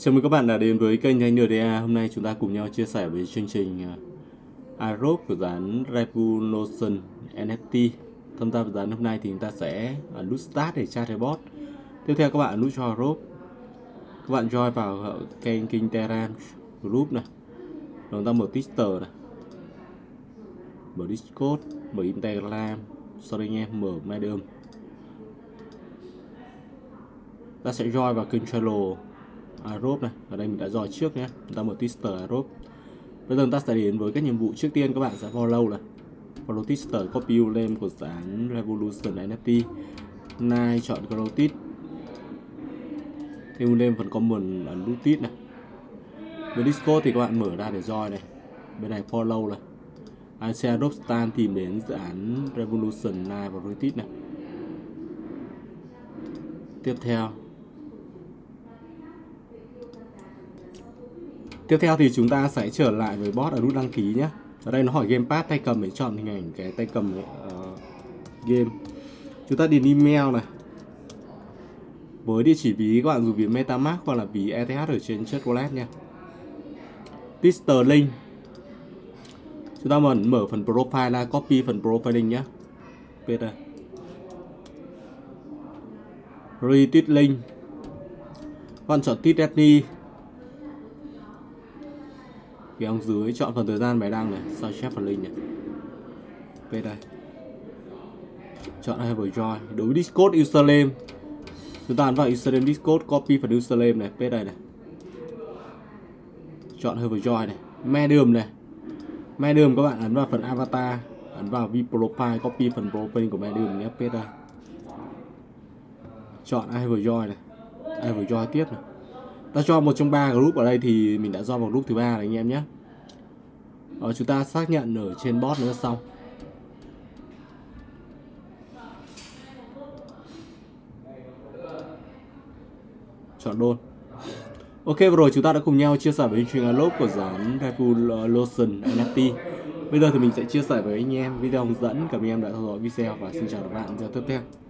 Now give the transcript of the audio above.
Chào mừng các bạn đã đến với kênh The Anh LDA. Hôm nay chúng ta cùng nhau chia sẻ với chương trình Airdrop của dự án Revolution NFT. Tham gia dự án hôm nay thì chúng ta sẽ nút Start để chat bot. Tiếp theo các bạn nút cho Airdrop. Các bạn join vào kênh Terra Group này. Rồi chúng ta mở Twitter này, mở Discord, mở Instagram, sau đây nghe mở Medium. Ta sẽ join vào kênh Trello Airdrop này, ở đây mình đã join trước nhé. Chúng ta mở Twitter Airdrop. Bây giờ chúng ta sẽ đến với các nhiệm vụ. Trước tiên các bạn sẽ follow này, follow Twitter, copy name của dự án Revolution NFT. Nay chọn Grotis, new name phần comment ấn nút tít này. Với Discord thì các bạn mở ra để join này. Bên này follow này. Airdrop Stan tìm đến dự án Revolution này và Grotis này. Tiếp theo thì chúng ta sẽ trở lại với bot ở nút đăng ký nhé. Ở đây nó hỏi gamepad, tay cầm để chọn hình ảnh cái tay cầm game. Chúng ta điền email này. Với địa chỉ ví các bạn dùng ví Metamask hoặc là ví ETH ở trên Trust Wallet nha. Twitter link. Chúng ta mở phần profile ra, copy phần profile link nhé. Viết đây. Retweet link. Các bạn chọn tweet etni. Cái ông dưới chọn phần thời gian bài đăng này, sao chép phần link này. Về đây. Chọn hai buổi join. Đối với Discord username, chúng ta ấn vào username Discord, copy phần username này, paste đây này. Chọn hai buổi join này, medium này. Medium các bạn ấn vào phần avatar, ấn vào view profile, copy phần profile của medium nhé, paste đây. Chọn ai vừa join này, ai vừa join tiếp này. Ta cho 1 trong 3 group ở đây thì mình đã join vào group thứ 3 này anh em nhé. Chúng ta xác nhận ở trên bot nữa xong. Chọn đôn. Ok, vừa rồi chúng ta đã cùng nhau chia sẻ với anh Trinh Airdrop của dự án Revolution NFT. Bây giờ thì mình sẽ chia sẻ với anh em video hướng dẫn. Cảm ơn anh em đã theo dõi video và xin chào các bạn video tiếp theo.